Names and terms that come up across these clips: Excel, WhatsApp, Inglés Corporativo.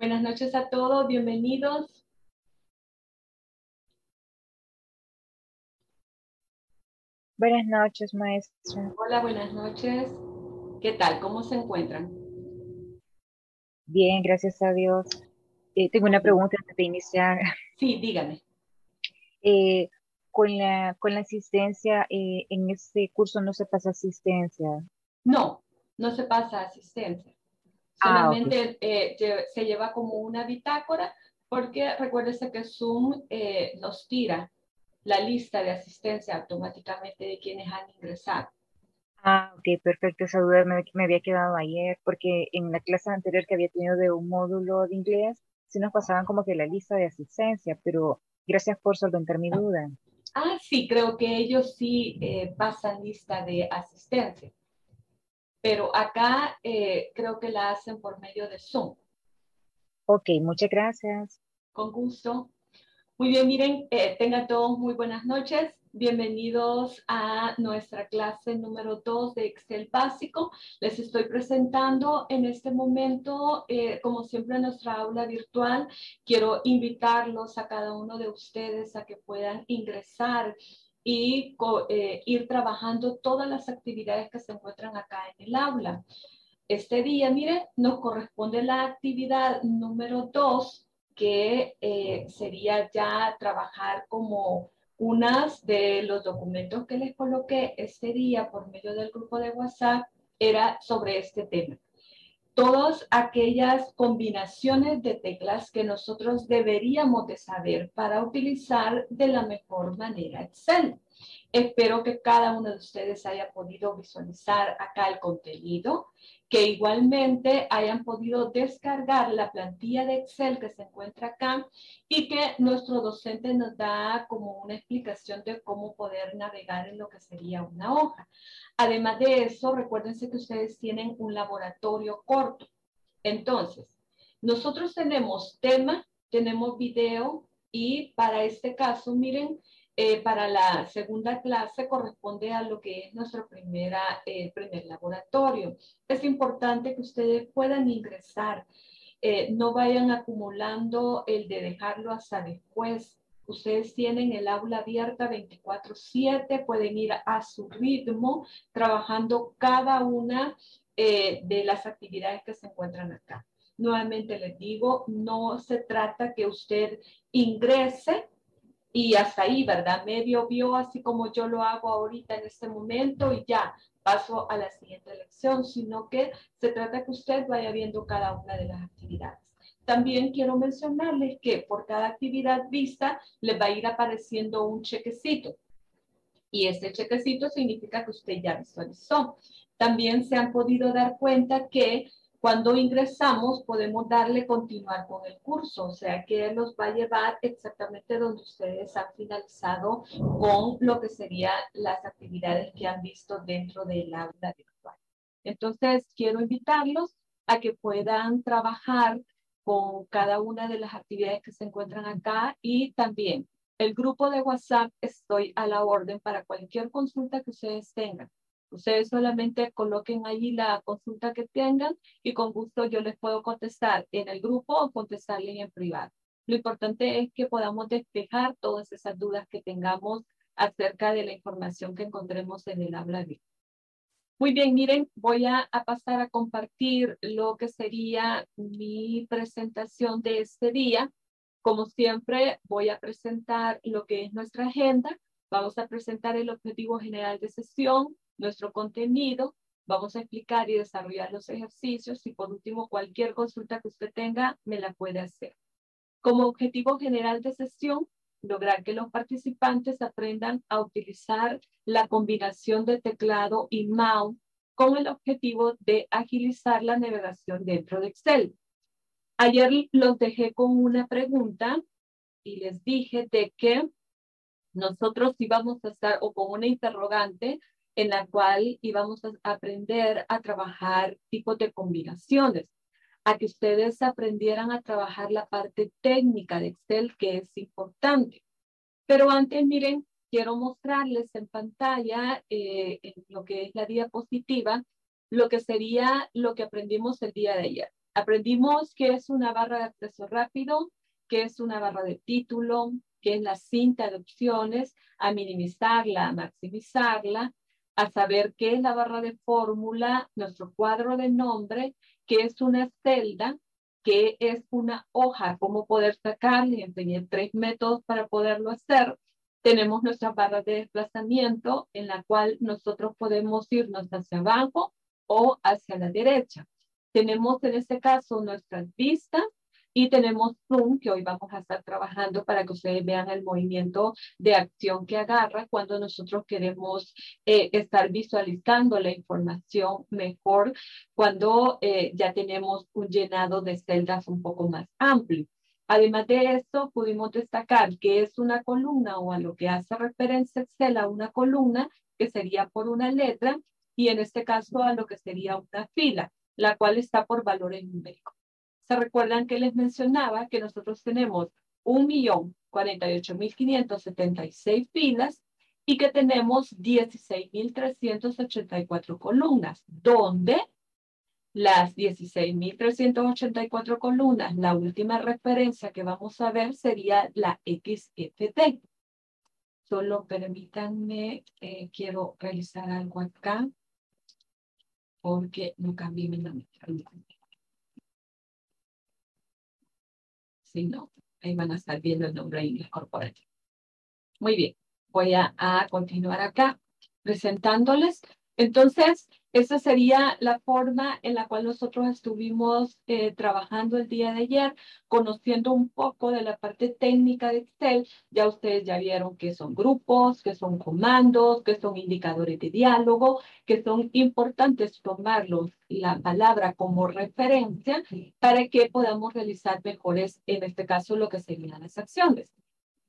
Buenas noches a todos, bienvenidos. Buenas noches, maestra. Hola, buenas noches. ¿Qué tal? ¿Cómo se encuentran? Bien, gracias a Dios. Tengo una pregunta antes de iniciar. Sí, dígame. Con la asistencia, en este curso no se pasa asistencia. No, no se pasa asistencia. Solamente se lleva como una bitácora, porque recuérdese que Zoom nos tira la lista de asistencia automáticamente de quienes han ingresado. Ah, ok, perfecto. Esa duda me había quedado ayer, porque en la clase anterior que había tenido de un módulo de inglés, sí nos pasaban como que la lista de asistencia, pero gracias por solventar mi duda. Ah, sí, creo que ellos sí pasan lista de asistencia. Pero acá creo que la hacen por medio de Zoom. Ok, muchas gracias. Con gusto. Muy bien, miren, tengan todos muy buenas noches. Bienvenidos a nuestra clase número 2 de Excel básico. Les estoy presentando en este momento, como siempre, en nuestra aula virtual. Quiero invitarlos a cada uno de ustedes a que puedan ingresar y ir trabajando todas las actividades que se encuentran acá en el aula. Este día, miren, nos corresponde la actividad número 2, que sería ya trabajar como unas de los documentos que les coloqué este día por medio del grupo de WhatsApp, era sobre este tema. Todas aquellas combinaciones de teclas que nosotros deberíamos de saber para utilizar de la mejor manera Excel. Espero que cada uno de ustedes haya podido visualizar acá el contenido, que igualmente hayan podido descargar la plantilla de Excel que se encuentra acá y que nuestro docente nos da como una explicación de cómo poder navegar en lo que sería una hoja. Además de eso, recuérdense que ustedes tienen un laboratorio corto. Entonces, nosotros tenemos tema, tenemos video y para este caso, miren, para la segunda clase corresponde a lo que es nuestro primer laboratorio. Es importante que ustedes puedan ingresar. No vayan acumulando el de dejarlo hasta después. Ustedes tienen el aula abierta 24/7, pueden ir a su ritmo trabajando cada una de las actividades que se encuentran acá. Nuevamente les digo, no se trata que usted ingrese y hasta ahí, ¿verdad? Medio vio, así como yo lo hago ahorita en este momento, y ya paso a la siguiente lección, sino que se trata que usted vaya viendo cada una de las actividades. También quiero mencionarles que por cada actividad vista les va a ir apareciendo un chequecito. Y ese chequecito significa que usted ya visualizó. También se han podido dar cuenta que cuando ingresamos podemos darle continuar con el curso, o sea que los va a llevar exactamente donde ustedes han finalizado con lo que serían las actividades que han visto dentro del aula virtual. Entonces quiero invitarlos a que puedan trabajar con cada una de las actividades que se encuentran acá y también el grupo de WhatsApp, estoy a la orden para cualquier consulta que ustedes tengan. Ustedes solamente coloquen allí la consulta que tengan y con gusto yo les puedo contestar en el grupo o contestarles en privado. Lo importante es que podamos despejar todas esas dudas que tengamos acerca de la información que encontremos en el aula virtual. Muy bien, miren, voy a pasar a compartir lo que sería mi presentación de este día. Como siempre, voy a presentar lo que es nuestra agenda. Vamos a presentar el objetivo general de sesión, nuestro contenido, vamos a explicar y desarrollar los ejercicios y por último cualquier consulta que usted tenga me la puede hacer. Como objetivo general de sesión, lograr que los participantes aprendan a utilizar la combinación de teclado y mouse con el objetivo de agilizar la navegación dentro de Excel. Ayer los dejé con una pregunta y les dije de que nosotros íbamos a estar o con una interrogante en la cual íbamos a aprender a trabajar tipos de combinaciones, a que ustedes aprendieran a trabajar la parte técnica de Excel, que es importante. Pero antes, miren, quiero mostrarles en pantalla, en lo que es la diapositiva, lo que sería lo que aprendimos el día de ayer. Aprendimos qué es una barra de acceso rápido, qué es una barra de título, qué es la cinta de opciones, a minimizarla, a maximizarla, a saber qué es la barra de fórmula, nuestro cuadro de nombre, qué es una celda, qué es una hoja, cómo poder sacarla. Y enseñé 3 métodos para poderlo hacer. Tenemos nuestras barras de desplazamiento en la cual nosotros podemos irnos hacia abajo o hacia la derecha. Tenemos en este caso nuestras vistas y tenemos zoom, que hoy vamos a estar trabajando para que ustedes vean el movimiento de acción que agarra cuando nosotros queremos estar visualizando la información mejor, cuando ya tenemos un llenado de celdas un poco más amplio. Además de esto, pudimos destacar que es una columna, o a lo que hace referencia Excel a una columna, que sería por una letra, y en este caso a lo que sería una fila, la cual está por valores numéricos. ¿Se recuerdan que les mencionaba que nosotros tenemos 1.048.576 filas y que tenemos 16.384 columnas, donde las 16.384 columnas, la última referencia que vamos a ver sería la XFT. Solo permítanme, quiero realizar algo acá, porque no cambié mi nombre. Si no, ahí van a estar viendo el nombre de Inglés Corporativo. Muy bien, voy a continuar acá presentándoles. Entonces, esa sería la forma en la cual nosotros estuvimos trabajando el día de ayer, conociendo un poco de la parte técnica de Excel. Ya ustedes ya vieron que son grupos, que son comandos, que son indicadores de diálogo, que son importantes tomarlos, la palabra como referencia, para que podamos realizar mejores, en este caso, lo que serían las acciones.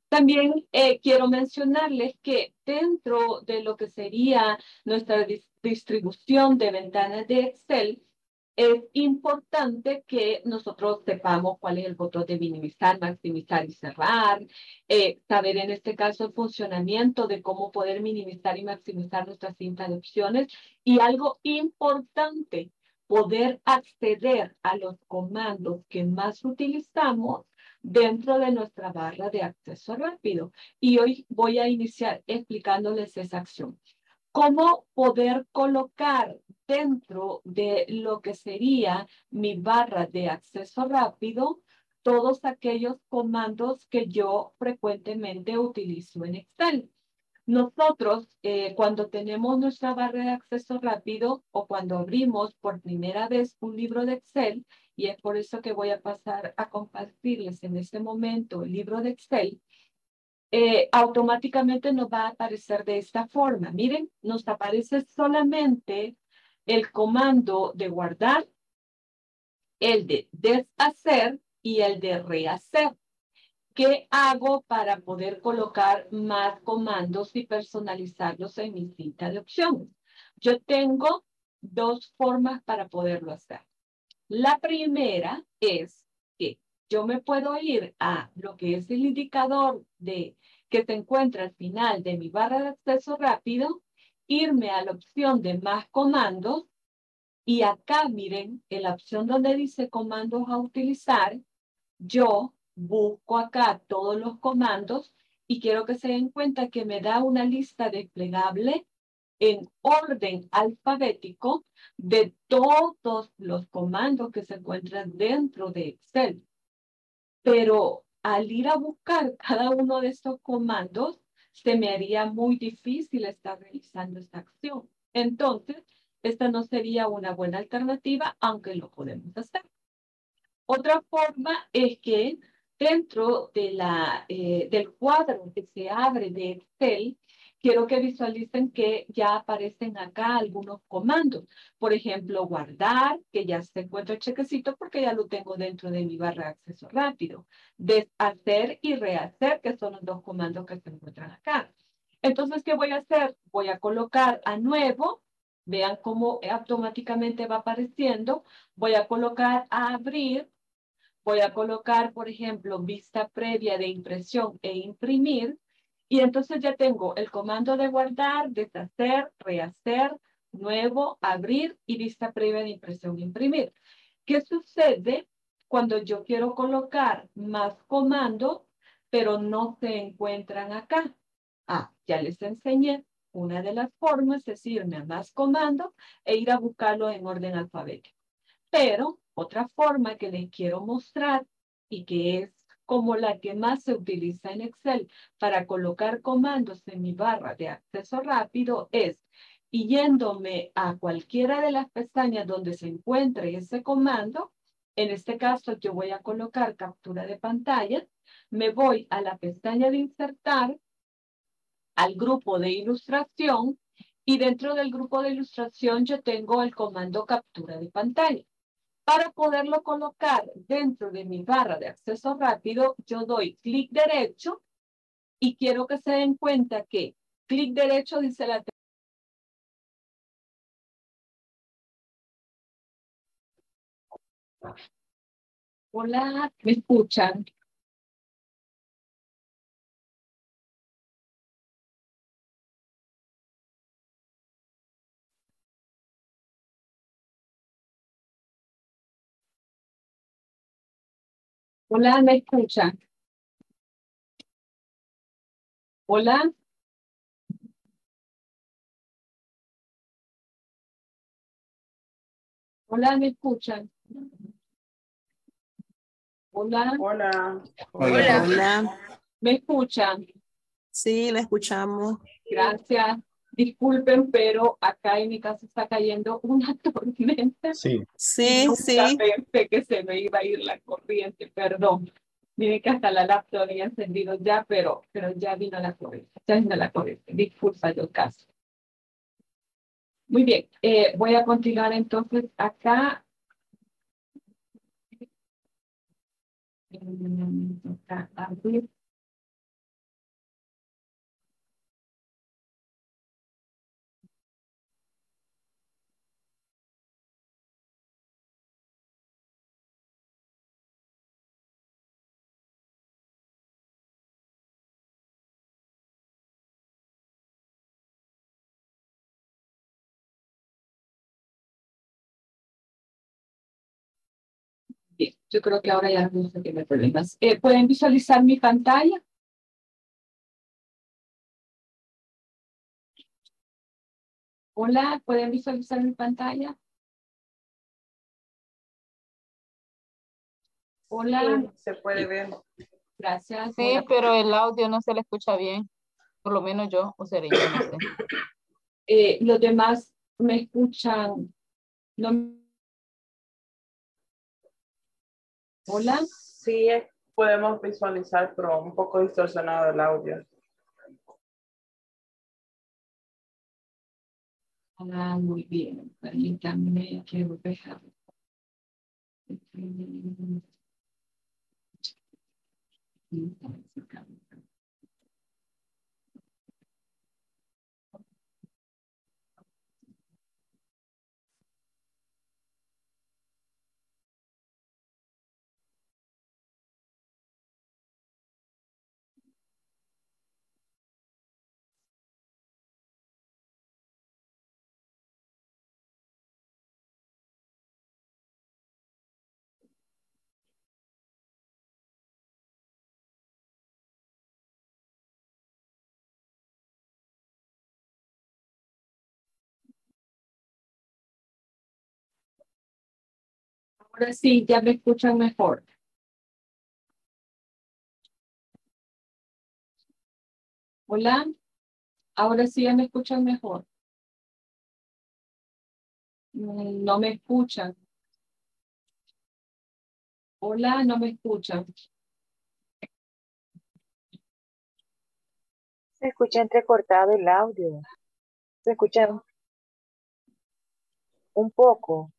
También quiero mencionarles que dentro de lo que sería nuestra distribución de ventanas de Excel, es importante que nosotros sepamos cuál es el botón de minimizar, maximizar y cerrar, saber en este caso el funcionamiento de cómo poder minimizar y maximizar nuestra cinta de opciones, y algo importante, poder acceder a los comandos que más utilizamos dentro de nuestra barra de acceso rápido. Y hoy voy a iniciar explicándoles esa acción. Cómo poder colocar dentro de lo que sería mi barra de acceso rápido todos aquellos comandos que yo frecuentemente utilizo en Excel. Nosotros, cuando tenemos nuestra barra de acceso rápido o cuando abrimos por primera vez un libro de Excel, y es por eso que voy a pasar a compartirles en este momento el libro de Excel, automáticamente nos va a aparecer de esta forma. Miren, nos aparece solamente el comando de guardar, el de deshacer y el de rehacer. ¿Qué hago para poder colocar más comandos y personalizarlos en mi cinta de opciones? Yo tengo 2 formas para poderlo hacer. La primera es que yo me puedo ir a lo que es el indicador de que se encuentra al final de mi barra de acceso rápido, irme a la opción de más comandos, y acá miren, en la opción donde dice comandos a utilizar, yo busco acá todos los comandos y quiero que se den cuenta que me da una lista desplegable en orden alfabético de todos los comandos que se encuentran dentro de Excel. Pero al ir a buscar cada uno de estos comandos, se me haría muy difícil estar realizando esta acción. Entonces, esta no sería una buena alternativa, aunque lo podemos hacer. Otra forma es que dentro de del cuadro que se abre de Excel, quiero que visualicen que ya aparecen acá algunos comandos. Por ejemplo, guardar, que ya se encuentra el chequecito porque ya lo tengo dentro de mi barra de acceso rápido. Deshacer y rehacer, que son los 2 comandos que se encuentran acá. Entonces, ¿qué voy a hacer? Voy a colocar a nuevo. Vean cómo automáticamente va apareciendo. Voy a colocar a abrir. Voy a colocar, por ejemplo, vista previa de impresión e imprimir. Y entonces ya tengo el comando de guardar, deshacer, rehacer, nuevo, abrir y vista previa de impresión e imprimir. ¿Qué sucede cuando yo quiero colocar más comandos, pero no se encuentran acá? Ah, ya les enseñé. Una de las formas es irme a más comandos e ir a buscarlo en orden alfabético. Pero otra forma que les quiero mostrar y que es como la que más se utiliza en Excel para colocar comandos en mi barra de acceso rápido es yéndome a cualquiera de las pestañas donde se encuentre ese comando. En este caso yo voy a colocar captura de pantalla. Me voy a la pestaña de insertar, al grupo de ilustración, y dentro del grupo de ilustración yo tengo el comando captura de pantalla. Para poderlo colocar dentro de mi barra de acceso rápido, yo doy clic derecho y quiero que se den cuenta que clic derecho dice la tecla. Hola, ¿me escuchan? Hola, ¿me escuchan? Hola. Hola, ¿me escuchan? Hola. Hola. Hola. Hola. ¿Me escuchan? Sí, la escuchamos. Gracias. Disculpen, pero acá en mi casa está cayendo una tormenta. Sí, sí, sí. Pensé que se me iba a ir la corriente, perdón. Miren que hasta la laptop había encendido ya, pero ya vino la corriente. Ya vino la corriente. Disculpa el caso. Muy bien, voy a continuar entonces acá. Abrir. Bien, yo creo que ahora ya no tiene problemas. ¿Pueden visualizar mi pantalla? Hola, ¿pueden visualizar mi pantalla? Hola. Sí, se puede ver. Gracias. Sí, hola. Pero el audio no se le escucha bien. Por lo menos yo, o sería yo, no sé. Los demás me escuchan. No. Hola. Sí, podemos visualizar, pero un poco distorsionado el audio. Ah, muy bien. Permítanme que voy a dejar. Ahora sí, ya me escuchan mejor. Hola, ahora sí ya me escuchan mejor. No me escuchan. Hola, no me escuchan. Se escucha entrecortado el audio. Se escucha un poco.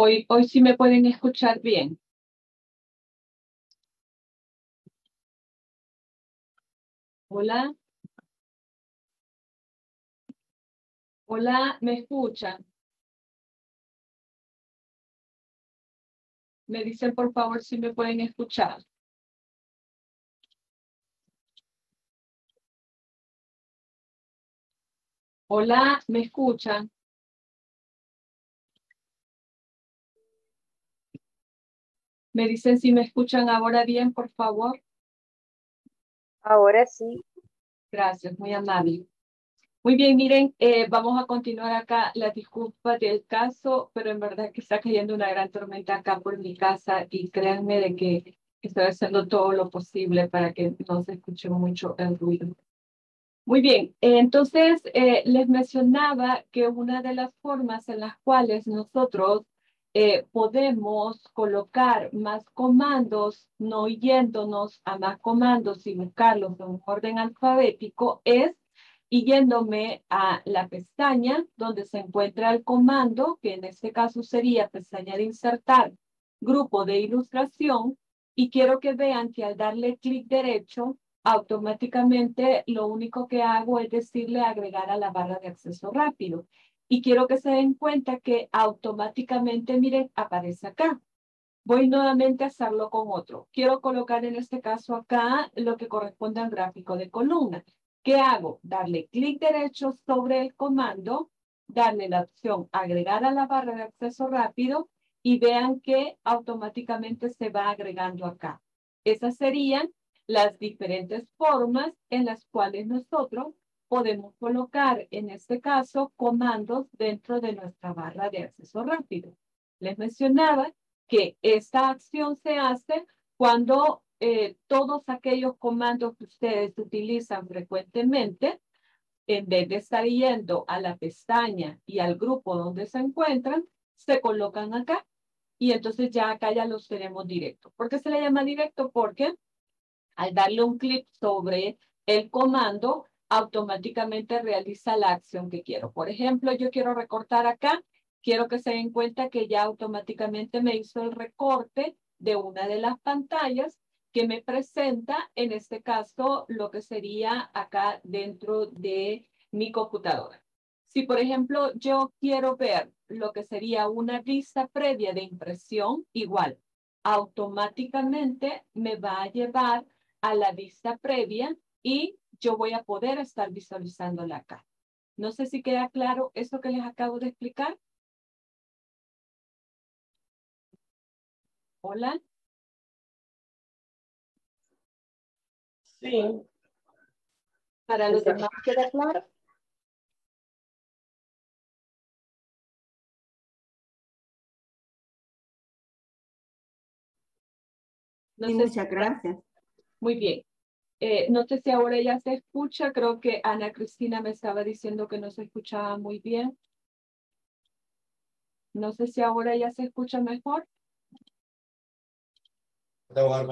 Hoy sí me pueden escuchar bien. Hola. Hola, ¿me escuchan? Me dicen por favor si me pueden escuchar. Hola, ¿me escuchan? Me dicen si me escuchan ahora bien, por favor. Ahora sí. Gracias, muy amable. Muy bien, miren, vamos a continuar acá. La disculpa del caso, pero en verdad que está cayendo una gran tormenta acá por mi casa y créanme de que estoy haciendo todo lo posible para que no se escuche mucho el ruido. Muy bien, entonces les mencionaba que una de las formas en las cuales nosotros podemos colocar más comandos, no yéndonos a más comandos y buscarlos en un orden alfabético, es yéndome a la pestaña donde se encuentra el comando, que en este caso sería pestaña de insertar, grupo de ilustración, y quiero que vean que al darle clic derecho, automáticamente lo único que hago es decirle agregar a la barra de acceso rápido. Y quiero que se den cuenta que automáticamente, miren, aparece acá. Voy nuevamente a hacerlo con otro. Quiero colocar en este caso acá lo que corresponde al gráfico de columna. ¿Qué hago? Darle clic derecho sobre el comando, darle la opción agregar a la barra de acceso rápido y vean que automáticamente se va agregando acá. Esas serían las diferentes formas en las cuales nosotros podemos colocar, en este caso, comandos dentro de nuestra barra de acceso rápido. Les mencionaba que esta acción se hace cuando todos aquellos comandos que ustedes utilizan frecuentemente, en vez de estar yendo a la pestaña y al grupo donde se encuentran, se colocan acá y entonces ya acá ya los tenemos directo. ¿Por qué se le llama directo? Porque al darle un clic sobre el comando, automáticamente realiza la acción que quiero. Por ejemplo, yo quiero recortar acá, quiero que se den cuenta que ya automáticamente me hizo el recorte de una de las pantallas que me presenta, en este caso, lo que sería acá dentro de mi computadora. Si, por ejemplo, yo quiero ver lo que sería una lista previa de impresión, igual, automáticamente me va a llevar a la vista previa y yo voy a poder estar visualizándola acá. No sé si queda claro eso que les acabo de explicar. Hola. Sí. ¿Para los demás queda claro? No sé. Muchas gracias. Muy bien. No sé si ahora ya se escucha, creo que Ana Cristina me estaba diciendo que no se escuchaba muy bien. No sé si ahora ya se escucha mejor.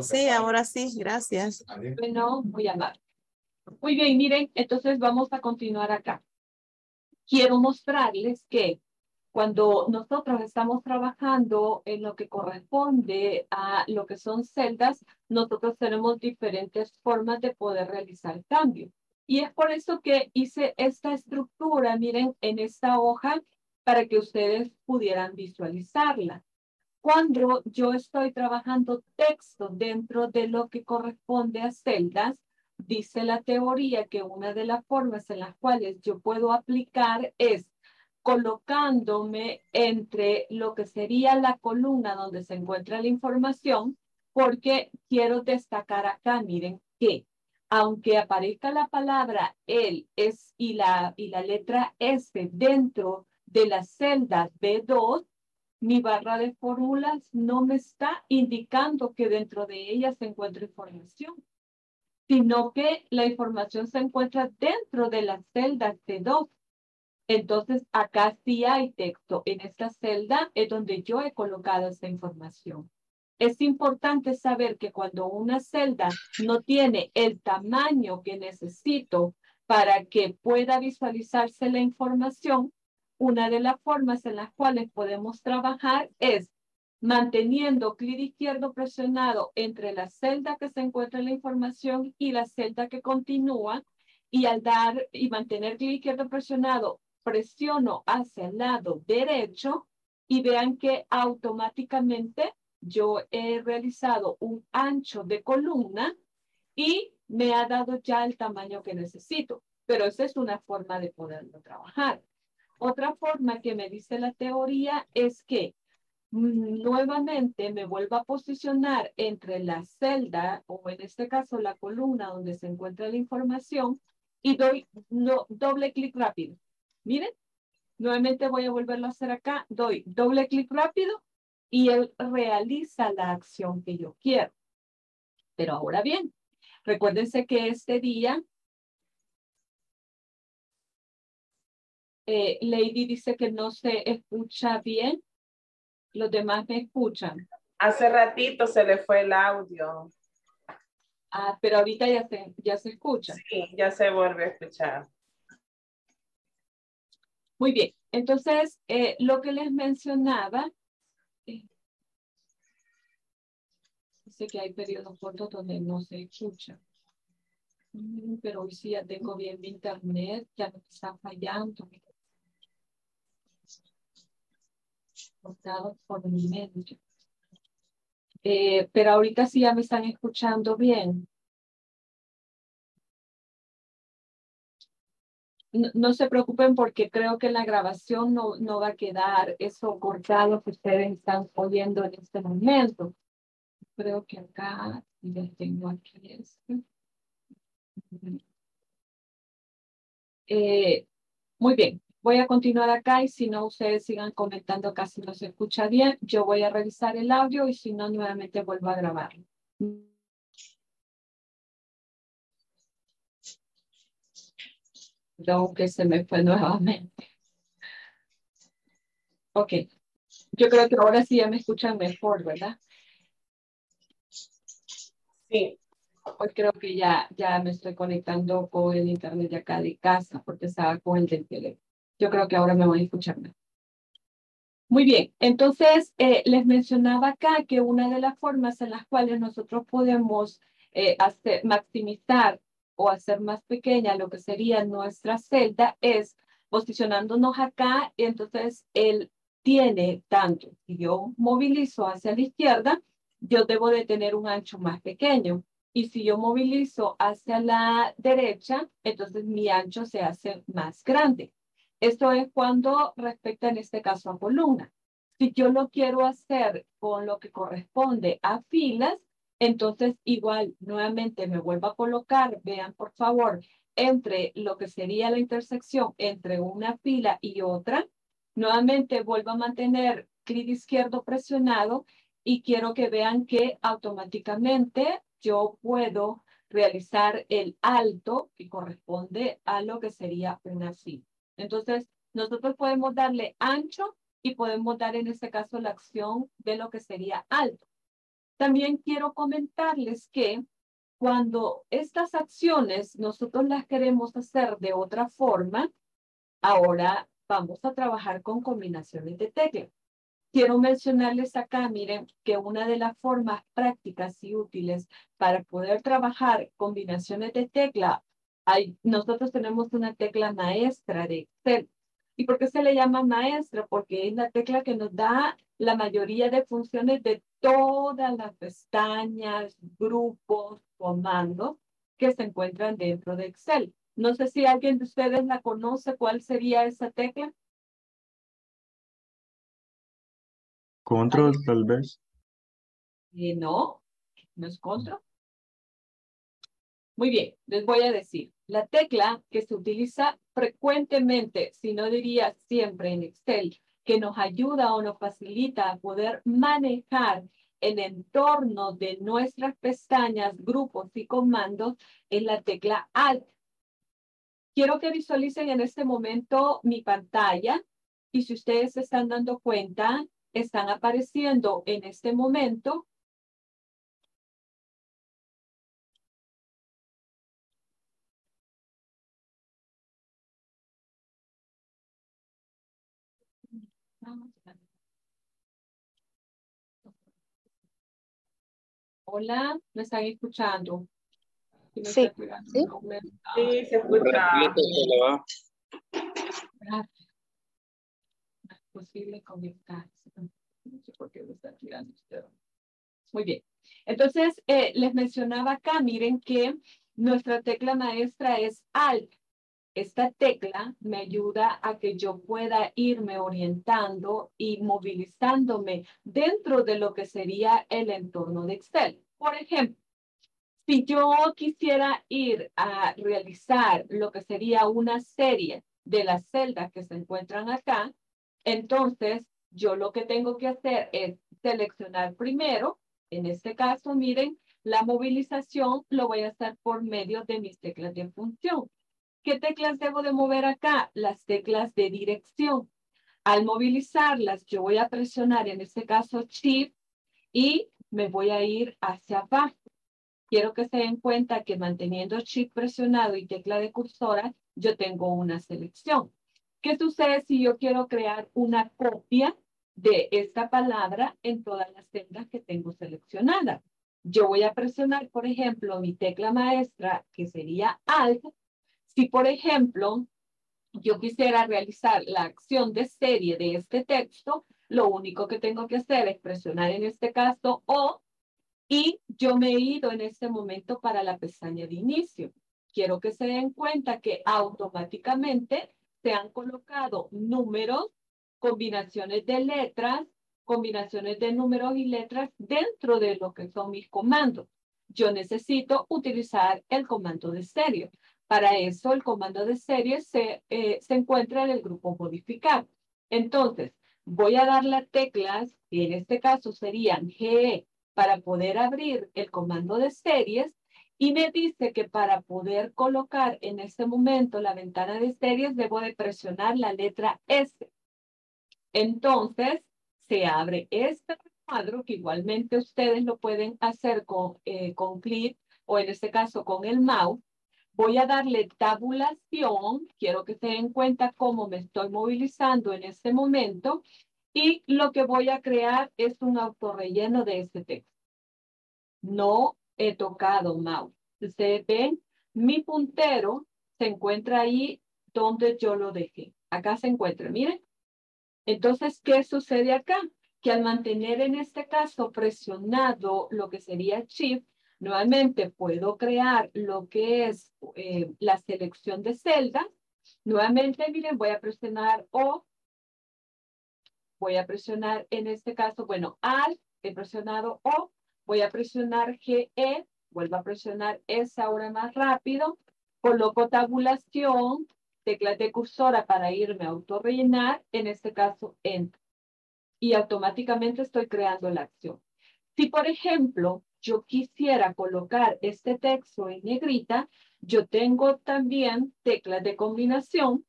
Sí, ahora sí, gracias. Bueno, muy amable. Muy bien, miren, entonces vamos a continuar acá. Quiero mostrarles que cuando nosotros estamos trabajando en lo que corresponde a lo que son celdas, nosotros tenemos diferentes formas de poder realizar cambios. Y es por eso que hice esta estructura, miren, en esta hoja, para que ustedes pudieran visualizarla. Cuando yo estoy trabajando texto dentro de lo que corresponde a celdas, dice la teoría que una de las formas en las cuales yo puedo aplicar es colocándome entre lo que sería la columna donde se encuentra la información, porque quiero destacar acá, miren, que aunque aparezca la palabra él es, y la letra S dentro de la celda B2, mi barra de fórmulas no me está indicando que dentro de ella se encuentra información, sino que la información se encuentra dentro de las celdas C2. Entonces, acá sí hay texto. En esta celda es donde yo he colocado esta información. Es importante saber que cuando una celda no tiene el tamaño que necesito para que pueda visualizarse la información, Una de las formas en las cuales podemos trabajar es manteniendo clic izquierdo presionado entre la celda que se encuentra en la información y la celda que continúa, y al dar y mantener clic izquierdo presionado, presiono hacia el lado derecho y vean que automáticamente yo he realizado un ancho de columna y me ha dado ya el tamaño que necesito. Pero esa es una forma de poderlo trabajar. Otra forma que me dice la teoría es que nuevamente me vuelvo a posicionar entre la celda, o en este caso la columna donde se encuentra la información, y doy doble clic rápido. Miren, nuevamente voy a volverlo a hacer acá, doy doble clic rápido y él realiza la acción que yo quiero. Pero ahora bien, recuérdense que este día Lady dice que no se escucha bien. Los demás me escuchan. Hace ratito se le fue el audio. Ah, pero ahorita ya se escucha. Sí, ya se vuelve a escuchar. Muy bien. Entonces, lo que les mencionaba, sé que hay periodos cortos donde no se escucha. Pero hoy sí ya tengo bien mi internet, ya me está fallando. Por mi medio. Pero ahorita sí ya me están escuchando bien. No se preocupen porque creo que la grabación no va a quedar eso cortado que ustedes están oyendo en este momento. Creo que acá ya tengo aquí esto. Muy bien. Voy a continuar acá y si no, ustedes sigan comentando acá si no se escucha bien. Yo voy a revisar el audio y si no, nuevamente vuelvo a grabarlo. Creo que se me fue nuevamente. Ok. Yo creo que ahora sí ya me escuchan mejor, ¿verdad? Sí. Pues creo que ya me estoy conectando con el internet de acá de casa porque estaba con el del teléfono. Yo creo que ahora me van a escuchar más. Muy bien, entonces les mencionaba acá que una de las formas en las cuales nosotros podemos maximizar o hacer más pequeña lo que sería nuestra celda es posicionándonos acá. Y entonces él tiene tanto. Si yo movilizo hacia la izquierda, yo debo de tener un ancho más pequeño. Y si yo movilizo hacia la derecha, entonces mi ancho se hace más grande. Esto es cuando respecta en este caso a columna. Si yo lo quiero hacer con lo que corresponde a filas, entonces igual nuevamente me vuelvo a colocar, vean por favor, entre lo que sería la intersección entre una fila y otra, nuevamente vuelvo a mantener clic izquierdo presionado y quiero que vean que automáticamente yo puedo realizar el alto que corresponde a lo que sería una fila. Entonces, nosotros podemos darle ancho y podemos dar en este caso la acción de lo que sería alto. También quiero comentarles que cuando estas acciones nosotros las queremos hacer de otra forma, ahora vamos a trabajar con combinaciones de teclas. Quiero mencionarles acá, miren, que una de las formas prácticas y útiles para poder trabajar combinaciones de tecla. Nosotros tenemos una tecla maestra de Excel. ¿Y por qué se le llama maestra? Porque es la tecla que nos da la mayoría de funciones de todas las pestañas, grupos, comandos que se encuentran dentro de Excel. No sé si alguien de ustedes la conoce, ¿cuál sería esa tecla? Control, tal vez. No es control. Muy bien, les voy a decir, la tecla que se utiliza frecuentemente, si no diría siempre en Excel, que nos ayuda o nos facilita a poder manejar el entorno de nuestras pestañas, grupos y comandos, es la tecla Alt. Quiero que visualicen en este momento mi pantalla y si ustedes se están dando cuenta, están apareciendo en este momento Hola, ¿me están escuchando? Sí, sí. Sí, se escucha. Gracias. Es posible conectarse. No sé por qué lo está tirando usted. Muy bien. Entonces, les mencionaba acá, miren que nuestra tecla maestra es Alt. Esta tecla me ayuda a que yo pueda irme orientando y movilizándome dentro de lo que sería el entorno de Excel. Por ejemplo, si yo quisiera ir a realizar lo que sería una serie de las celdas que se encuentran acá, entonces yo lo que tengo que hacer es seleccionar primero, en este caso, miren, la movilización lo voy a hacer por medio de mis teclas de función. ¿Qué teclas debo de mover acá? Las teclas de dirección. Al movilizarlas, yo voy a presionar, en este caso, Shift, y me voy a ir hacia abajo. Quiero que se den cuenta que manteniendo Shift presionado y tecla de cursora, yo tengo una selección. ¿Qué sucede si yo quiero crear una copia de esta palabra en todas las celdas que tengo seleccionadas? Yo voy a presionar, por ejemplo, mi tecla maestra, que sería Alt. Si, por ejemplo, yo quisiera realizar la acción de serie de este texto, lo único que tengo que hacer es presionar en este caso O, y yo me he ido en este momento para la pestaña de inicio. Quiero que se den cuenta que automáticamente se han colocado números, combinaciones de letras, combinaciones de números y letras dentro de lo que son mis comandos. Yo necesito utilizar el comando de serie. Para eso, el comando de serie se encuentra en el grupo modificar. Entonces, voy a dar las teclas, que en este caso serían GE, para poder abrir el comando de series, y me dice que para poder colocar en este momento la ventana de series, debo de presionar la letra S. Entonces, se abre este cuadro, que igualmente ustedes lo pueden hacer con clic, o en este caso con el mouse. Voy a darle tabulación, quiero que se den cuenta cómo me estoy movilizando en este momento, y lo que voy a crear es un autorrelleno de este texto. No he tocado mouse. Ustedes ven, mi puntero se encuentra ahí donde yo lo dejé. Acá se encuentra, miren. Entonces, ¿qué sucede acá? Que al mantener en este caso presionado lo que sería Shift, nuevamente puedo crear lo que es la selección de celdas. Nuevamente, miren, voy a presionar O. Voy a presionar en este caso, bueno, Alt, he presionado O. Voy a presionar GE, vuelvo a presionar S ahora más rápido. Coloco tabulación, teclas de cursora para irme a autorrellenar. En este caso, Enter. Y automáticamente estoy creando la acción. Si, por ejemplo, yo quisiera colocar este texto en negrita, yo tengo también teclas de combinación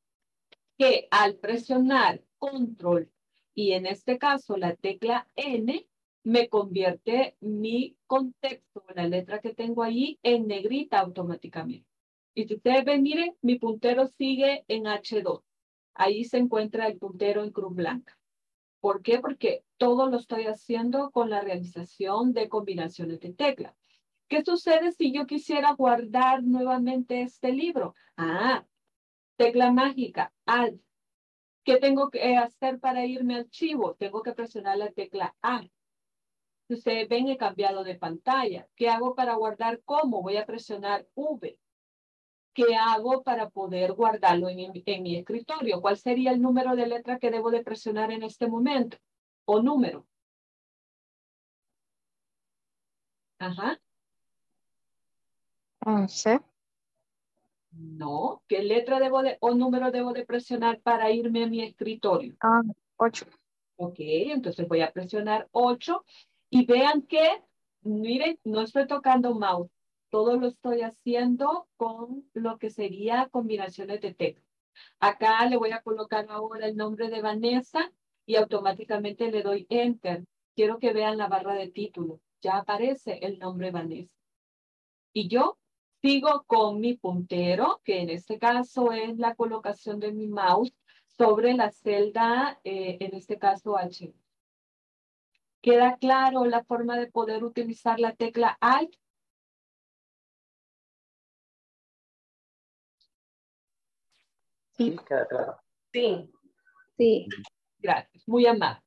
que al presionar Control y en este caso la tecla N, me convierte mi contexto, la letra que tengo ahí, en negrita automáticamente. Y si ustedes ven, miren, mi puntero sigue en H2. Ahí se encuentra el puntero en cruz blanca. ¿Por qué? Porque todo lo estoy haciendo con la realización de combinaciones de teclas. ¿Qué sucede si yo quisiera guardar nuevamente este libro? Ah, tecla mágica, Alt. ¿Qué tengo que hacer para irme al archivo? Tengo que presionar la tecla A. Si ustedes ven, he cambiado de pantalla. ¿Qué hago para guardar cómo? Voy a presionar V. ¿Qué hago para poder guardarlo en mi escritorio? ¿Cuál sería el número de letra que debo de presionar en este momento? ¿O número? Ajá. 11. No. ¿Qué letra debo de, o número debo de presionar para irme a mi escritorio? 8. Ok, entonces voy a presionar 8. Y vean que, miren, no estoy tocando mouse. Todo lo estoy haciendo con lo que sería combinaciones de texto. Acá le voy a colocar ahora el nombre de Vanessa y automáticamente le doy Enter. Quiero que vean la barra de título. Ya aparece el nombre Vanessa. Y yo sigo con mi puntero, que en este caso es la colocación de mi mouse, sobre la celda, en este caso H. ¿Queda claro la forma de poder utilizar la tecla Alt? Sí, queda claro. Sí. Sí. Gracias, muy amable.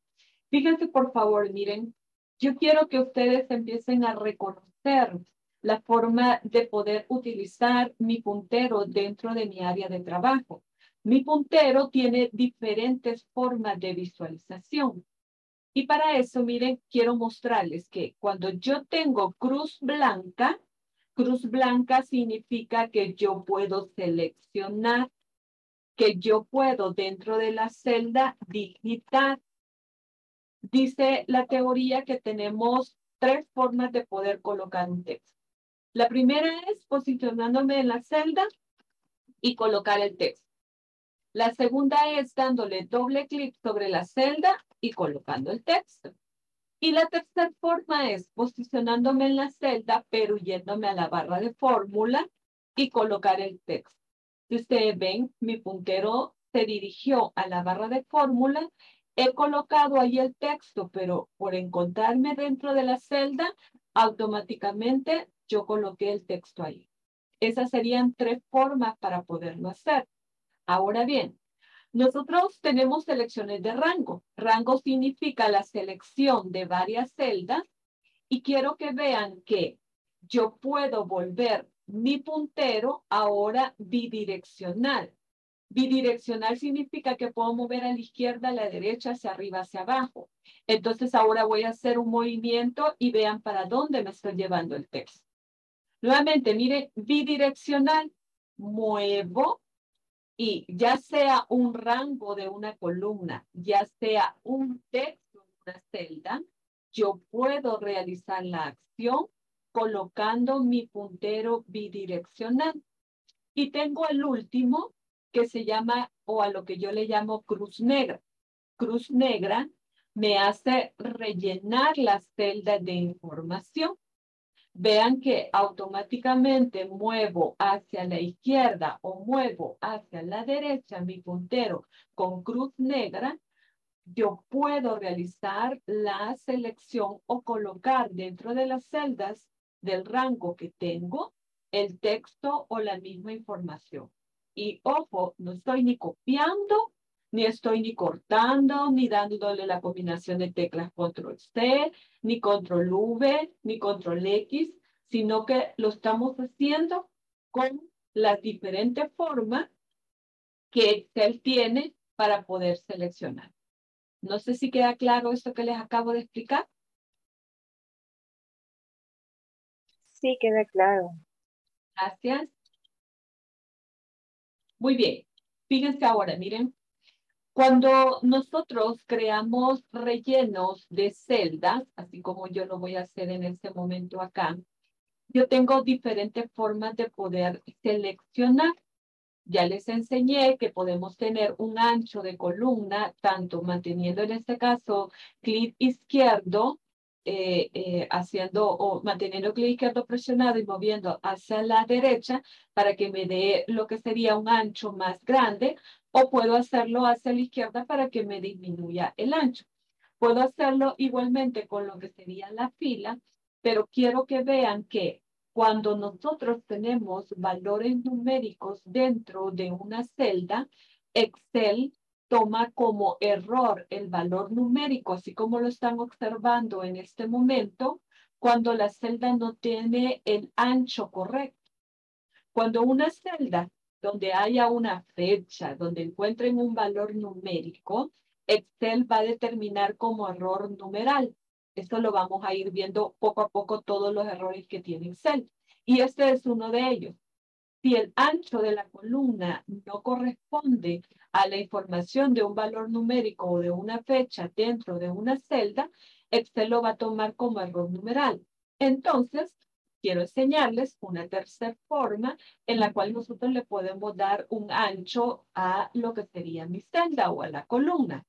Fíjense, por favor, miren, yo quiero que ustedes empiecen a reconocer la forma de poder utilizar mi puntero dentro de mi área de trabajo. Mi puntero tiene diferentes formas de visualización. Y para eso, miren, quiero mostrarles que cuando yo tengo cruz blanca significa que yo puedo seleccionar, que yo puedo dentro de la celda digitar. Dice la teoría que tenemos tres formas de poder colocar un texto. La primera es posicionándome en la celda y colocar el texto. La segunda es dándole doble clic sobre la celda y colocando el texto. Y la tercera forma es posicionándome en la celda, pero yéndome a la barra de fórmula y colocar el texto. Si ustedes ven, mi puntero se dirigió a la barra de fórmula. He colocado ahí el texto, pero por encontrarme dentro de la celda, automáticamente yo coloqué el texto ahí. Esas serían tres formas para poderlo hacer. Ahora bien, nosotros tenemos selecciones de rango. Rango significa la selección de varias celdas y quiero que vean que yo puedo volver mi puntero ahora bidireccional. Bidireccional significa que puedo mover a la izquierda, a la derecha, hacia arriba, hacia abajo. Entonces ahora voy a hacer un movimiento y vean para dónde me estoy llevando el texto. Nuevamente, miren, bidireccional, muevo y ya sea un rango de una columna, ya sea un texto de una celda, yo puedo realizar la acción colocando mi puntero bidireccional. Y tengo el último, que se llama, o a lo que yo le llamo cruz negra. Cruz negra me hace rellenar las celdas de información. Vean que automáticamente muevo hacia la izquierda o muevo hacia la derecha mi puntero con cruz negra. Yo puedo realizar la selección o colocar dentro de las celdas del rango que tengo el texto o la misma información. Y ojo, no estoy ni copiando, ni estoy ni cortando, ni dándole la combinación de teclas control C, ni control V, ni control X, sino que lo estamos haciendo con las diferentes formas que Excel tiene para poder seleccionar. No sé si queda claro esto que les acabo de explicar. Sí, queda claro. Gracias. Muy bien, fíjense ahora, miren, cuando nosotros creamos rellenos de celdas, así como yo lo voy a hacer en este momento acá, yo tengo diferentes formas de poder seleccionar. Ya les enseñé que podemos tener un ancho de columna, tanto manteniendo en este caso clic izquierdo, manteniendo clic izquierdo presionado y moviendo hacia la derecha para que me dé lo que sería un ancho más grande, o puedo hacerlo hacia la izquierda para que me disminuya el ancho. Puedo hacerlo igualmente con lo que sería la fila, pero quiero que vean que cuando nosotros tenemos valores numéricos dentro de una celda, Excel toma como error el valor numérico, así como lo están observando en este momento, cuando la celda no tiene el ancho correcto. Cuando una celda donde haya una fecha, donde encuentren un valor numérico, Excel va a determinar como error numeral. Esto lo vamos a ir viendo poco a poco, todos los errores que tiene Excel. Y este es uno de ellos. Si el ancho de la columna no corresponde a la información de un valor numérico o de una fecha dentro de una celda, Excel lo va a tomar como error numeral. Entonces, quiero enseñarles una tercera forma en la cual nosotros le podemos dar un ancho a lo que sería mi celda o a la columna.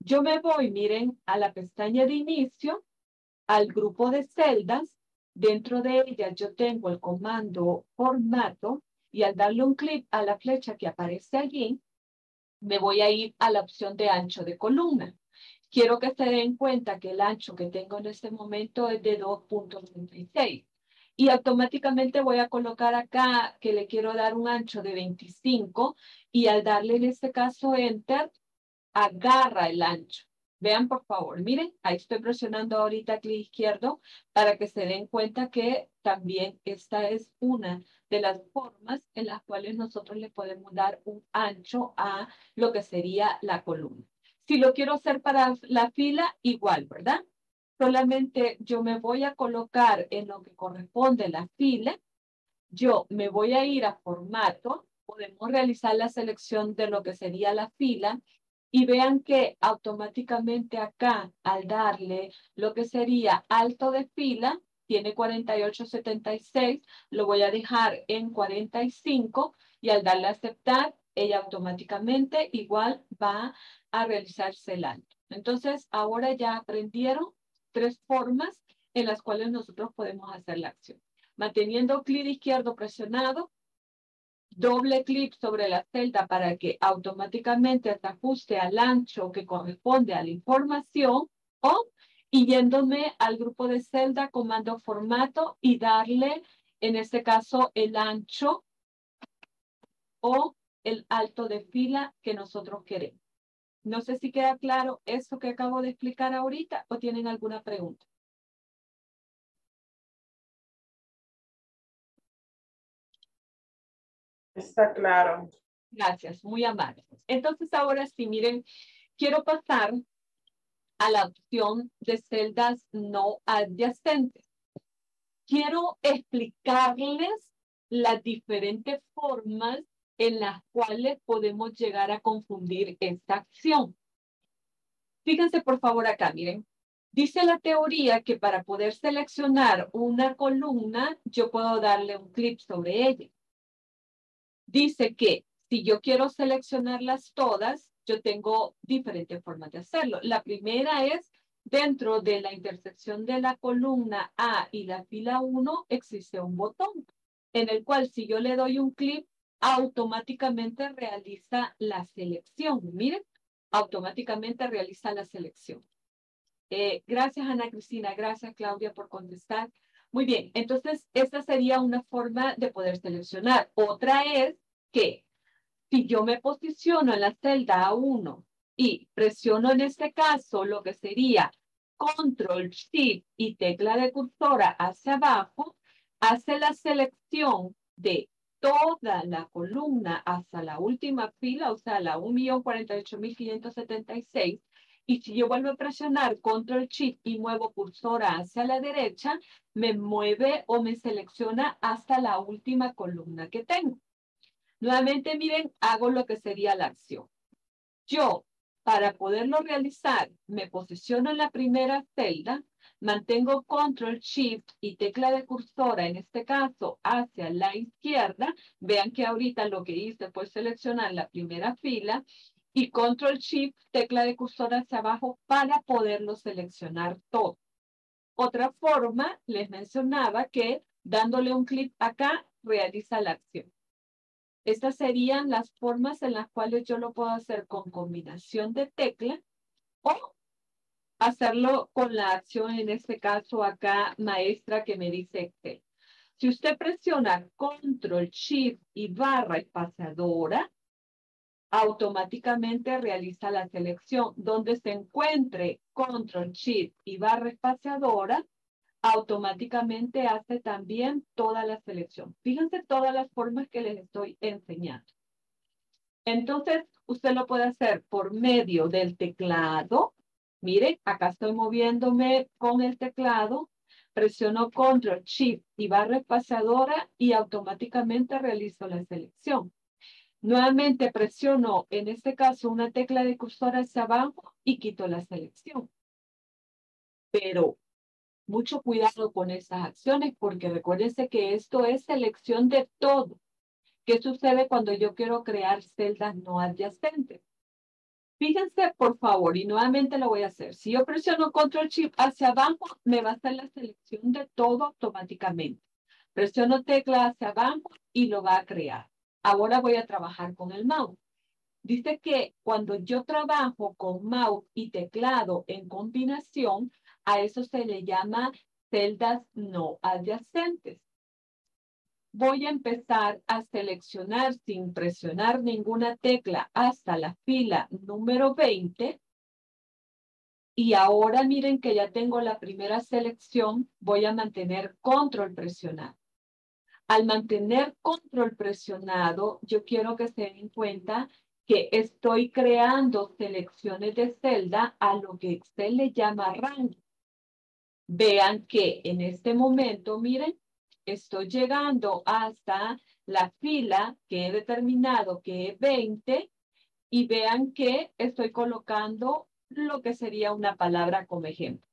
Yo me voy, miren, a la pestaña de inicio, al grupo de celdas. Dentro de ella yo tengo el comando formato y al darle un clic a la flecha que aparece allí, me voy a ir a la opción de ancho de columna. Quiero que se den cuenta que el ancho que tengo en este momento es de 2.36. Y automáticamente voy a colocar acá que le quiero dar un ancho de 25. Y al darle en este caso Enter, agarra el ancho. Vean, por favor, miren, ahí estoy presionando ahorita clic izquierdo para que se den cuenta que también esta es una de las formas en las cuales nosotros le podemos dar un ancho a lo que sería la columna. Si lo quiero hacer para la fila, igual, ¿verdad? Solamente yo me voy a colocar en lo que corresponde la fila. Yo me voy a ir a formato. Podemos realizar la selección de lo que sería la fila. Y vean que automáticamente acá, al darle lo que sería alto de fila, tiene 48.76, lo voy a dejar en 45 y al darle a aceptar, ella automáticamente igual va a realizarse el alto. Entonces, ahora ya aprendieron tres formas en las cuales nosotros podemos hacer la acción. Manteniendo clic izquierdo presionado, doble clic sobre la celda para que automáticamente se ajuste al ancho que corresponde a la información y yéndome al grupo de celda, comando formato y darle, en este caso, el ancho o el alto de fila que nosotros queremos. No sé si queda claro eso que acabo de explicar ahorita o tienen alguna pregunta. Está claro. Gracias, muy amable. Entonces ahora sí, miren, quiero pasar a la opción de celdas no adyacentes. Quiero explicarles las diferentes formas en las cuales podemos llegar a confundir esta acción. Fíjense por favor acá, miren. Dice la teoría que para poder seleccionar una columna, yo puedo darle un clic sobre ella. Dice que si yo quiero seleccionarlas todas, yo tengo diferentes formas de hacerlo. La primera es, dentro de la intersección de la columna A y la fila 1, existe un botón, en el cual si yo le doy un clic, automáticamente realiza la selección. Miren, automáticamente realiza la selección. Gracias, Ana Cristina. Gracias, Claudia, por contestar. Muy bien, entonces esta sería una forma de poder seleccionar. Otra es que si yo me posiciono en la celda A1 y presiono en este caso lo que sería Control, Shift y tecla de cursora hacia abajo, hace la selección de toda la columna hasta la última fila, o sea, la 1.048.576. Y si yo vuelvo a presionar Control Shift y muevo cursora hacia la derecha, me mueve o me selecciona hasta la última columna que tengo. Nuevamente, miren, hago lo que sería la acción. Yo, para poderlo realizar, me posiciono en la primera celda, mantengo Control Shift y tecla de cursora, en este caso, hacia la izquierda. Vean que ahorita lo que hice fue seleccionar la primera fila. Y Control Shift, tecla de cursor hacia abajo para poderlo seleccionar todo. Otra forma, les mencionaba que dándole un clic acá, realiza la acción. Estas serían las formas en las cuales yo lo puedo hacer con combinación de teclas o hacerlo con la acción, en este caso acá, maestra que me dice Excel. Si usted presiona Control Shift y barra espaciadora, automáticamente realiza la selección. Donde se encuentre Control Shift y barra espaciadora, automáticamente hace también toda la selección. Fíjense todas las formas que les estoy enseñando. Entonces, usted lo puede hacer por medio del teclado. Miren, acá estoy moviéndome con el teclado. Presiono Control Shift y barra espaciadora y automáticamente realizo la selección. Nuevamente presiono, en este caso, una tecla de cursor hacia abajo y quito la selección. Pero mucho cuidado con estas acciones porque recuérdense que esto es selección de todo. ¿Qué sucede cuando yo quiero crear celdas no adyacentes? Fíjense, por favor, y nuevamente lo voy a hacer. Si yo presiono Control Shift hacia abajo, me va a hacer la selección de todo automáticamente. Presiono tecla hacia abajo y lo va a crear. Ahora voy a trabajar con el mouse. Dice que cuando yo trabajo con mouse y teclado en combinación, a eso se le llama celdas no adyacentes. Voy a empezar a seleccionar sin presionar ninguna tecla hasta la fila número 20. Y ahora miren que ya tengo la primera selección. Voy a mantener control presionado. Al mantener control presionado, yo quiero que se den cuenta que estoy creando selecciones de celda a lo que Excel le llama rango. Vean que en este momento, miren, estoy llegando hasta la fila que he determinado que es 20 y vean que estoy colocando lo que sería una palabra como ejemplo.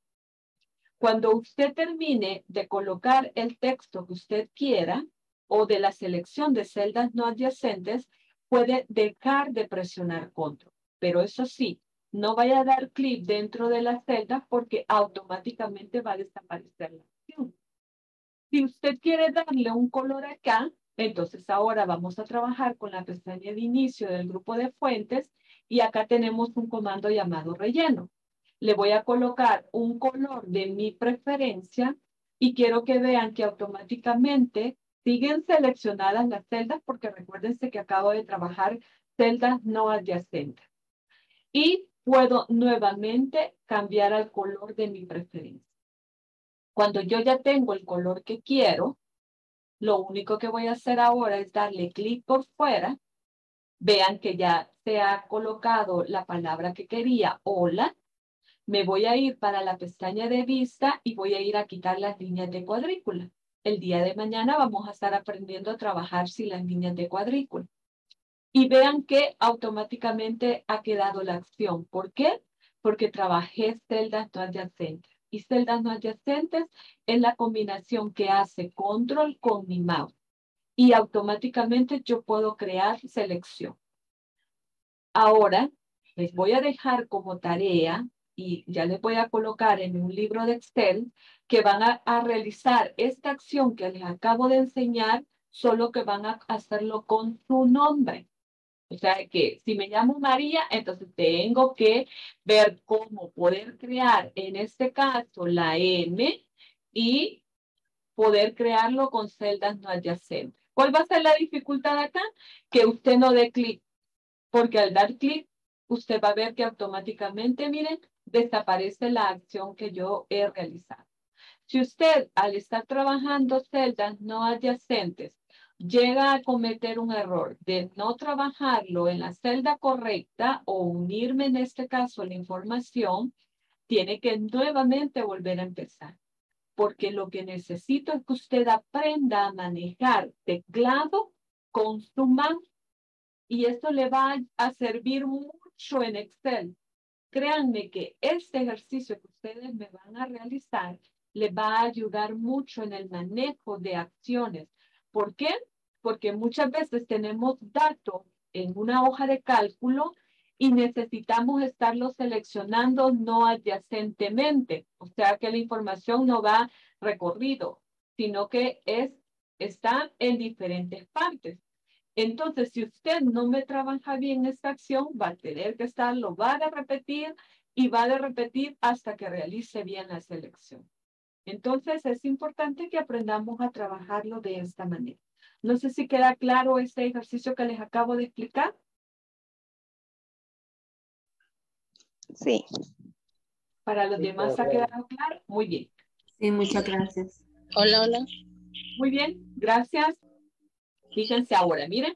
Cuando usted termine de colocar el texto que usted quiera o de la selección de celdas no adyacentes, puede dejar de presionar control. Pero eso sí, no vaya a dar clic dentro de las celdas porque automáticamente va a desaparecer la opción. Si usted quiere darle un color acá, entonces ahora vamos a trabajar con la pestaña de inicio del grupo de fuentes y acá tenemos un comando llamado relleno. Le voy a colocar un color de mi preferencia y quiero que vean que automáticamente siguen seleccionadas las celdas porque recuérdense que acabo de trabajar celdas no adyacentes. Y puedo nuevamente cambiar al color de mi preferencia. Cuando yo ya tengo el color que quiero, lo único que voy a hacer ahora es darle clic por fuera. Vean que ya se ha colocado la palabra que quería, hola. Me voy a ir para la pestaña de vista y voy a ir a quitar las líneas de cuadrícula. El día de mañana vamos a estar aprendiendo a trabajar sin las líneas de cuadrícula. Y vean que automáticamente ha quedado la acción. ¿Por qué? Porque trabajé celdas no adyacentes. Y celdas no adyacentes es la combinación que hace control con mi mouse. Y automáticamente yo puedo crear selección. Ahora les voy a dejar como tarea y ya les voy a colocar en un libro de Excel que van a realizar esta acción que les acabo de enseñar, solo que van a hacerlo con su nombre. O sea que si me llamo María, entonces tengo que ver cómo poder crear, en este caso, la M y poder crearlo con celdas no adyacentes. ¿Cuál va a ser la dificultad acá? Que usted no dé clic, porque al dar clic, usted va a ver que automáticamente, miren, desaparece la acción que yo he realizado. Si usted, al estar trabajando celdas no adyacentes, llega a cometer un error de no trabajarlo en la celda correcta o unirme en este caso la información, tiene que nuevamente volver a empezar. Porque lo que necesito es que usted aprenda a manejar teclado con su mano. Y esto le va a servir mucho en Excel. Créanme que este ejercicio que ustedes me van a realizar les va a ayudar mucho en el manejo de acciones. ¿Por qué? Porque muchas veces tenemos datos en una hoja de cálculo y necesitamos estarlo seleccionando no adyacentemente. O sea que la información no va recorrido, sino que está en diferentes partes. Entonces, si usted no me trabaja bien esta acción, va a tener que estarlo, va a repetir hasta que realice bien la selección. Entonces, es importante que aprendamos a trabajarlo de esta manera. No sé si queda claro este ejercicio que les acabo de explicar. Sí. ¿Para los demás ha quedado claro? Muy bien. Sí, muchas gracias. Hola, hola. Muy bien, gracias. Fíjense ahora, miren.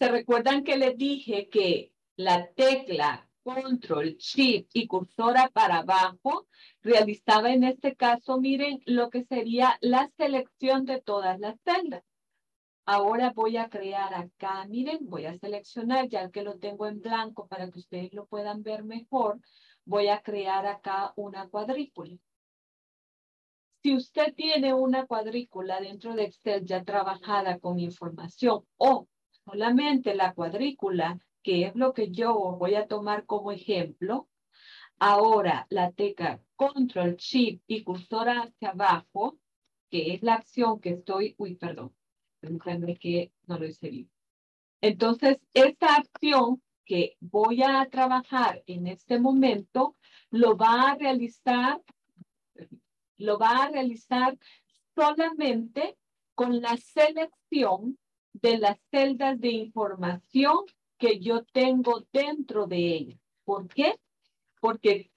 ¿Se recuerdan que les dije que la tecla Control, Shift y cursora para abajo realizaba en este caso, miren, lo que sería la selección de todas las celdas? Ahora voy a crear acá, miren, voy a seleccionar, ya que lo tengo en blanco para que ustedes lo puedan ver mejor, voy a crear acá una cuadrícula. Si usted tiene una cuadrícula dentro de Excel ya trabajada con información o solamente la cuadrícula, que es lo que yo voy a tomar como ejemplo. Ahora la tecla Control, Shift y cursora hacia abajo, que es la acción que estoy... Uy, perdón, que no lo hice bien. Entonces, esta acción que voy a trabajar en este momento lo va a realizar solamente con la selección de las celdas de información que yo tengo dentro de ella. ¿Por qué? Porque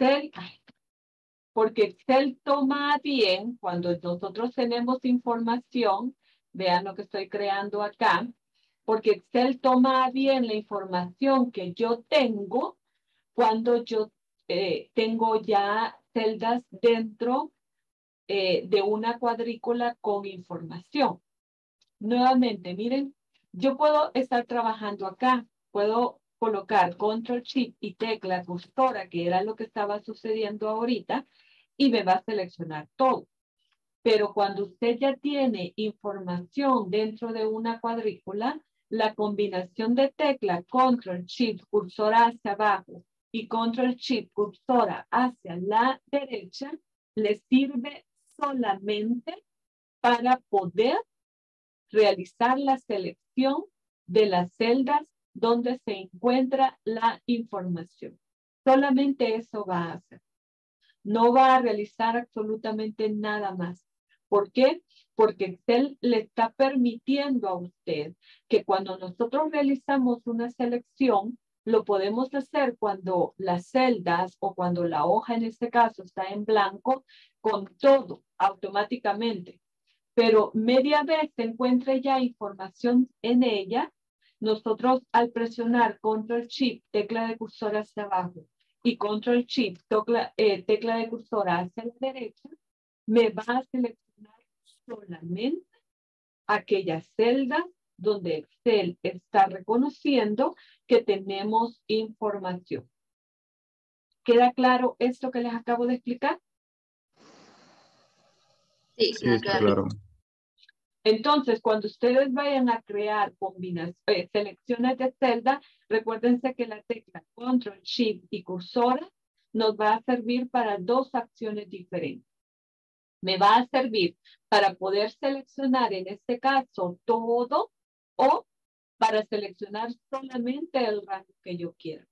Excel toma bien, cuando nosotros tenemos información, vean lo que estoy creando acá, porque Excel toma bien la información que yo tengo cuando yo tengo ya celdas dentro de una cuadrícula con información. Nuevamente, miren, yo puedo estar trabajando acá, puedo colocar Control Shift y tecla cursora, que era lo que estaba sucediendo ahorita, y me va a seleccionar todo. Pero cuando usted ya tiene información dentro de una cuadrícula, la combinación de tecla Control Shift cursora hacia abajo y Control Shift cursora hacia la derecha le sirve solamente para poder realizar la selección de las celdas donde se encuentra la información. Solamente eso va a hacer. No va a realizar absolutamente nada más. ¿Por qué? Porque Excel le está permitiendo a usted que cuando nosotros realizamos una selección, lo podemos hacer cuando las celdas o cuando la hoja en este caso está en blanco, con todo automáticamente. Pero media vez se encuentre ya información en ella, nosotros al presionar Control Shift, tecla de cursor hacia abajo y Control Shift, tecla de cursor hacia la derecha, me va a seleccionar solamente aquellas celdas donde Excel está reconociendo que tenemos información. ¿Queda claro esto que les acabo de explicar? Sí, está claro. Entonces, cuando ustedes vayan a crear selecciones de celda, recuérdense que la tecla Control, Shift y cursora nos va a servir para dos acciones diferentes. Me va a servir para poder seleccionar en este caso todo o para seleccionar solamente el rango que yo quiera.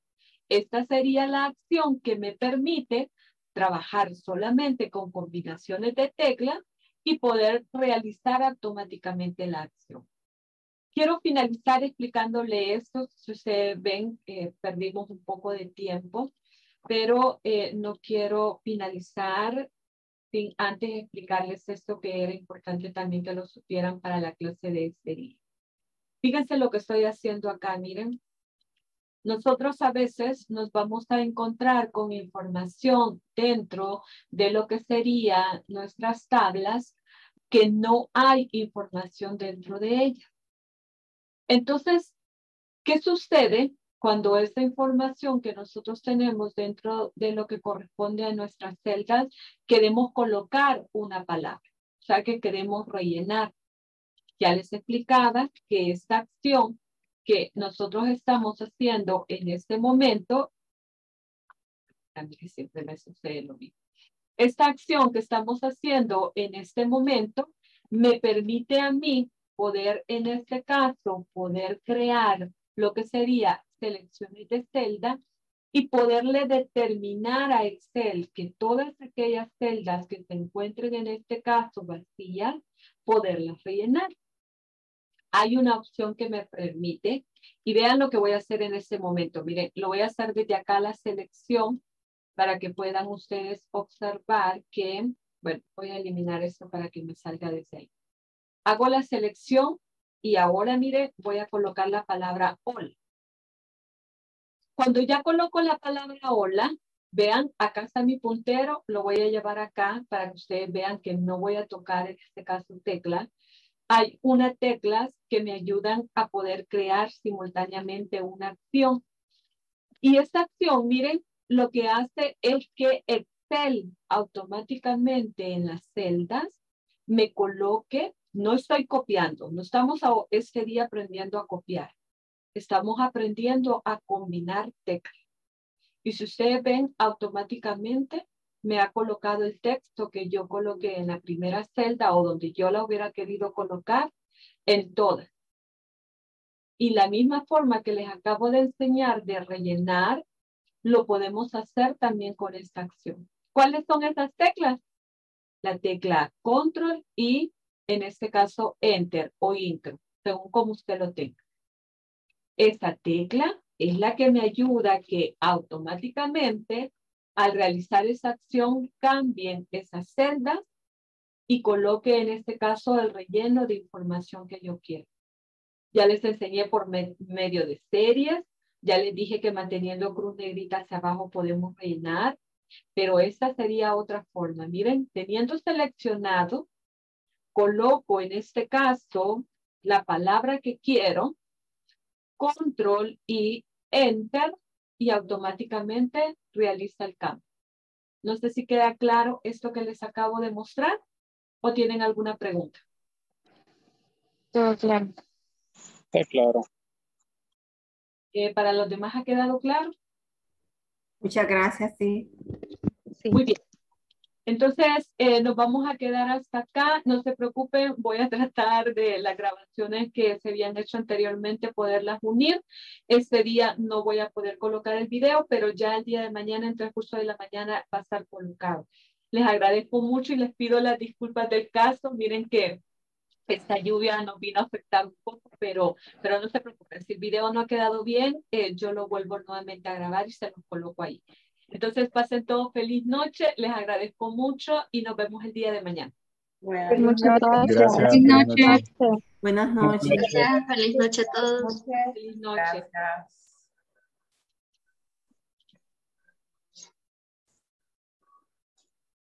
Esta sería la acción que me permite trabajar solamente con combinaciones de teclas y poder realizar automáticamente la acción. Quiero finalizar explicándole esto. Si ustedes ven, perdimos un poco de tiempo, pero no quiero finalizar sin antes explicarles esto que era importante también que lo supieran para la clase de este día. Fíjense lo que estoy haciendo acá, miren. Nosotros a veces nos vamos a encontrar con información dentro de lo que serían nuestras tablas que no hay información dentro de ellas. Entonces, ¿qué sucede cuando esta información que nosotros tenemos dentro de lo que corresponde a nuestras celdas queremos colocar una palabra? O sea, que queremos rellenar. Ya les explicaba que esta acción que nosotros estamos haciendo en este momento, siempre me sucede lo mismo. Esta acción que estamos haciendo en este momento me permite a mí poder, en este caso, poder crear lo que sería selecciones de celda y poderle determinar a Excel que todas aquellas celdas que se encuentren en este caso vacías, poderlas rellenar. Hay una opción que me permite, y vean lo que voy a hacer en este momento. Miren, lo voy a hacer desde acá la selección para que puedan ustedes observar que, bueno, voy a eliminar esto para que me salga desde ahí. Hago la selección y ahora, miren, voy a colocar la palabra hola. Cuando ya coloco la palabra hola, vean, acá está mi puntero, lo voy a llevar acá para que ustedes vean que no voy a tocar en este caso tecla. Hay unas teclas que me ayudan a poder crear simultáneamente una acción. Y esta acción, miren, lo que hace es que Excel automáticamente en las celdas me coloque, no estoy copiando, no estamos este día aprendiendo a copiar, estamos aprendiendo a combinar teclas. Y si ustedes ven, automáticamente me ha colocado el texto que yo coloqué en la primera celda o donde yo la hubiera querido colocar en todas. Y la misma forma que les acabo de enseñar de rellenar, lo podemos hacer también con esta acción. ¿Cuáles son esas teclas? La tecla Control y, en este caso, Enter o Intro, según como usted lo tenga. Esta tecla es la que me ayuda que automáticamente, al realizar esa acción, cambien esas celdas y coloque, en este caso, el relleno de información que yo quiero. Ya les enseñé por medio de series. Ya les dije que manteniendo cruz negrita hacia abajo podemos rellenar. Pero esta sería otra forma. Miren, teniendo seleccionado, coloco en este caso la palabra que quiero, Control y Enter, y automáticamente realiza el cambio. No sé si queda claro esto que les acabo de mostrar o tienen alguna pregunta. Todo claro. Está claro. ¿Para los demás ha quedado claro? Muchas gracias, sí. Sí. Muy bien. Entonces, nos vamos a quedar hasta acá. No se preocupen, voy a tratar de las grabaciones que se habían hecho anteriormente, poderlas unir. Este día no voy a poder colocar el video, pero ya el día de mañana, en transcurso de la mañana, va a estar colocado. Les agradezco mucho y les pido las disculpas del caso. Miren que esta lluvia nos vino a afectar un poco, pero no se preocupen. Si el video no ha quedado bien, yo lo vuelvo nuevamente a grabar y se los coloco ahí. Entonces, pasen todos feliz noche. Les agradezco mucho y nos vemos el día de mañana. Bueno, muchas gracias. Feliz noche. Buenas noches. Buenas noches. Feliz noche a todos. Feliz noche. Gracias.